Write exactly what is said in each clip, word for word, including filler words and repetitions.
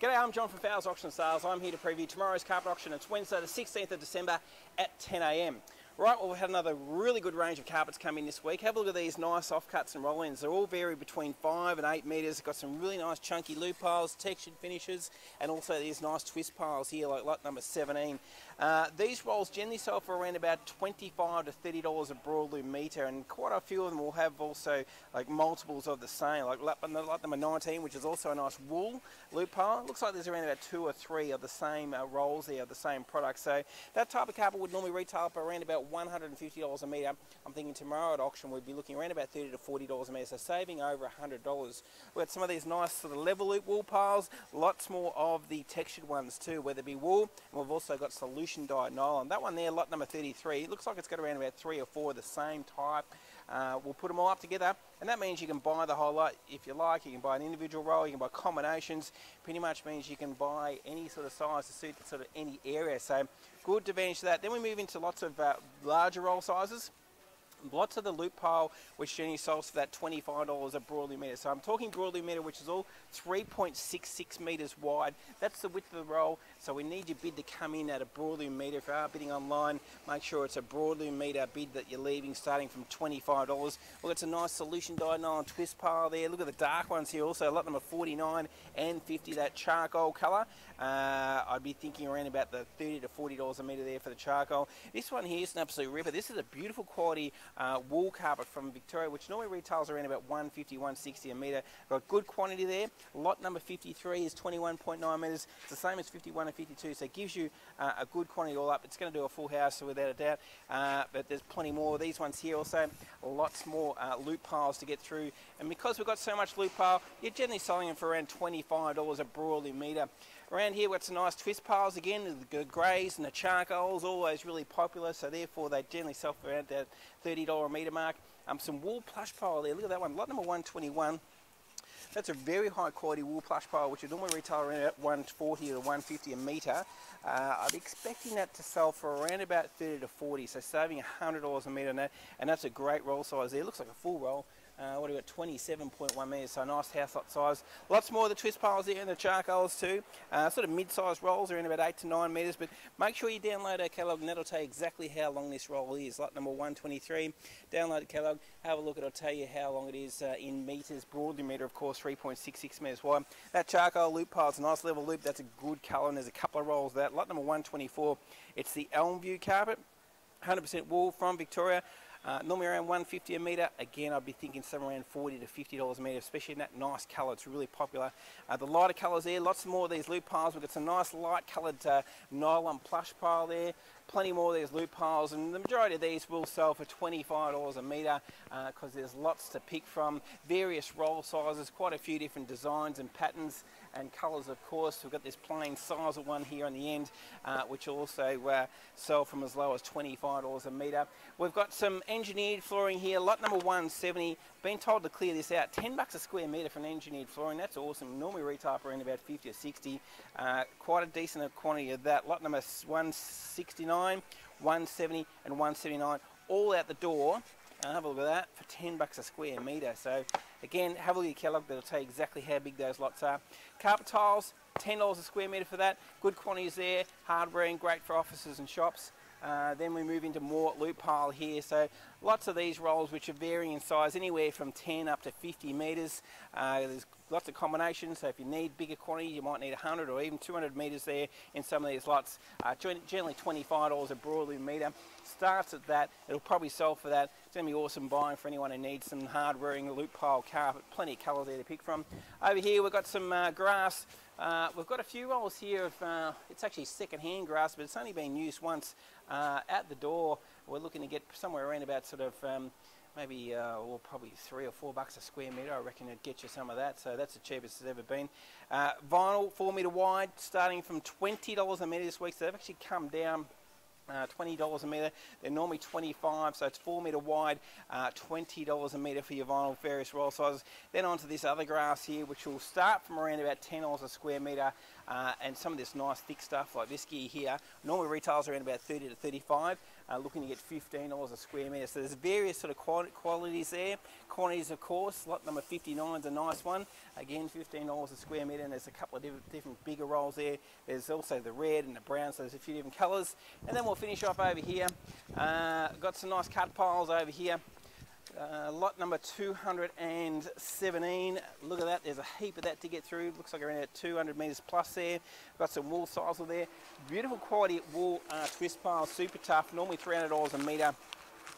G'day, I'm John from Fowles Auction and Sales. I'm here to preview tomorrow's carpet auction. It's Wednesday the sixteenth of December at ten A M. Right, well, we've had another really good range of carpets come in this week. Have a look at these nice offcuts and roll-ins. They're all varied between five and eight metres. They've got some really nice chunky loop piles, textured finishes, and also these nice twist piles here, like lot number seventeen. Uh, these rolls generally sell for around about twenty-five to thirty dollars a broadloom metre, and quite a few of them will have also like multiples of the same, like lot, lot number nineteen, which is also a nice wool loop pile. Looks like there's around about two or three of the same uh, rolls there, of the same product. So that type of carpet would normally retail for around about one hundred and fifty dollars a metre. I'm thinking tomorrow at auction we'd be looking around about thirty to forty dollars a metre, so saving over one hundred dollars. We've got some of these nice sort of level loop wool piles, lots more of the textured ones too, whether it be wool, and we've also got solution dyed nylon. That one there, lot number thirty-three, it looks like it's got around about three or four of the same type. Uh, we'll put them all up together, and that means you can buy the whole lot if you like. You can buy an individual roll, you can buy combinations, pretty much means you can buy any sort of size to suit sort of any area, so good advantage to that. Then we move into lots of uh, larger roll sizes. Lots of the loop pile, which generally sells for that twenty-five dollars a broadloom metre. So I'm talking broadloom metre, which is all three point six six metres wide. That's the width of the roll, so we need your bid to come in at a broadloom metre. If you are bidding online, make sure it's a broadloom metre bid that you're leaving, starting from twenty-five dollars. Well, it's a nice solution dyed nylon twist pile there. Look at the dark ones here also, lot number forty-nine and fifty, that charcoal colour. Uh, I'd be thinking around about the thirty to forty dollars a metre there for the charcoal. This one here is an absolute ripper. This is a beautiful quality Uh, wool carpet from Victoria, which normally retails around about one fifty, one sixty a metre. Got good quantity there. Lot number fifty-three is twenty-one point nine metres. It's the same as fifty-one and fifty-two, so it gives you uh, a good quantity all up. It's going to do a full house without a doubt, uh, but there's plenty more. These ones here also, lots more uh, loop piles to get through. And because we've got so much loop pile, you're generally selling them for around twenty-five dollars a broadloom metre. Around here, we've got some nice twist piles again, the greys and the charcoals, always really popular, so therefore they generally sell for around that thirty dollars a metre mark. Um, some wool plush pile there, look at that one, lot number one twenty-one. That's a very high quality wool plush pile, which would normally retail around at one forty to one fifty a metre. Uh, I'd be expecting that to sell for around about thirty to forty, so saving one hundred dollars a metre on that, and that's a great roll size there, looks like a full roll. Uh, what do we got, twenty-seven point one metres, so nice house lot size. Lots more of the twist piles here and the charcoals too. Uh, sort of mid-sized rolls are in about eight to nine metres, but make sure you download our catalogue and that'll tell you exactly how long this roll is. Lot number one twenty-three, download the catalogue, have a look, it'll tell you how long it is uh, in metres, broadly metre of course, three point six six metres wide. That charcoal loop pile's a nice level loop, that's a good colour, and there's a couple of rolls of that. Lot number one twenty-four, it's the Elmview carpet, one hundred percent wool from Victoria. Uh, normally around one fifty a metre. Again, I'd be thinking somewhere around forty to fifty dollars a metre, especially in that nice colour. It's really popular. Uh, the lighter colours there, lots more of these loop piles. We've got some nice light coloured uh, nylon plush pile there. Plenty more of these loop piles, and the majority of these will sell for twenty-five dollars a metre because uh, there's lots to pick from. Various roll sizes, quite a few different designs and patterns and colours of course. We've got this plain sizer one here on the end uh, which will also uh, sell from as low as twenty-five dollars a metre. We've got some engineered flooring here, lot number one seventy. Been told to clear this out, ten bucks a square metre for an engineered flooring. That's awesome. Normally retail for around about fifty or sixty. Uh, quite a decent quantity of that. Lot number one sixty-nine, one seventy and one seventy-nine, all out the door. And have a look at that for ten bucks a square metre. So again, have a look at your catalogue, that'll tell you exactly how big those lots are. Carpet tiles, ten dollars a square metre for that. Good quantities there, hardware and great for offices and shops. Uh, then we move into more loop pile here, so lots of these rolls which are varying in size anywhere from ten up to fifty metres. Uh, there's lots of combinations, so if you need bigger quantity you might need one hundred or even two hundred metres there in some of these lots. Uh, generally twenty-five dollars a broadloom metre. Starts at that, it'll probably sell for that. It's going to be awesome buying for anyone who needs some hard wearing loop pile carpet. Plenty of colour there to pick from. Over here we've got some uh, grass. Uh, we've got a few rolls here of, uh, it's actually second-hand grass, but it's only been used once uh, at the door. We're looking to get somewhere around about sort of um, maybe, uh, well, probably three or four bucks a square metre. I reckon it'd get you some of that, so that's the cheapest it's ever been. Uh, vinyl, four metre wide, starting from twenty dollars a metre this week, so they've actually come down. Uh, twenty dollars a metre, they're normally twenty-five, so it's four metre wide, uh, twenty dollars a metre for your vinyl, various roll sizes. Then onto this other grass here, which will start from around about ten dollars a square metre, uh, and some of this nice thick stuff like this gear here, normally retails around about thirty to thirty-five. uh, looking to get fifteen dollars a square metre. So there's various sort of qualities there. Quantities, of course, lot number fifty-nine is a nice one. Again, fifteen dollars a square metre, and there's a couple of different, different bigger rolls there. There's also the red and the brown, so there's a few different colours. And then we'll finish off over here. Uh, got some nice cut piles over here. Uh, lot number two hundred seventeen, look at that, there's a heap of that to get through. Looks like around two hundred metres plus there. Got some wool sisal there. Beautiful quality wool uh, twist pile, super tough, normally three hundred dollars a metre.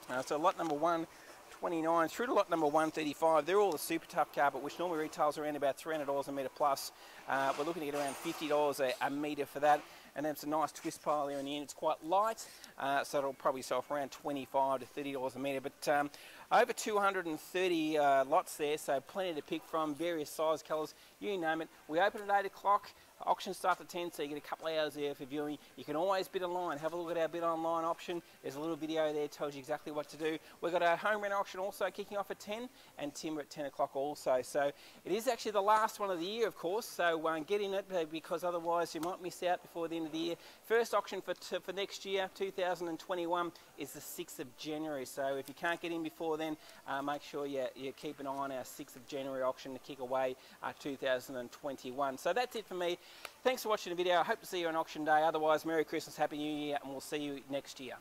Uh, so lot number one twenty-nine through to lot number one thirty-five, they're all the super tough carpet, which normally retails around about three hundred dollars a metre plus. Uh, we're looking to get around fifty dollars a, a metre for that. And then it's a nice twist pile there in the end. It's quite light, uh, so it'll probably sell for around twenty-five to thirty dollars a metre. But um, over two hundred thirty uh, lots there, so plenty to pick from, various size, colours, you name it. We open at eight o'clock, auction starts at ten, so you get a couple of hours there for viewing. You can always bid online. Have a look at our bid online option. There's a little video there that tells you exactly what to do. We've got our home rent auction also kicking off at ten, and timber at ten o'clock also. So it is actually the last one of the year, of course, so um, get in it, because otherwise you might miss out before the end of the year. First auction for, t for next year, two thousand twenty-one, is the sixth of January. So if you can't get in before then, uh, make sure you, you keep an eye on our sixth of January auction to kick away uh, two thousand twenty-one. So that's it for me. Thanks for watching the video. I hope to see you on auction day. Otherwise, Merry Christmas, Happy New Year, and we'll see you next year.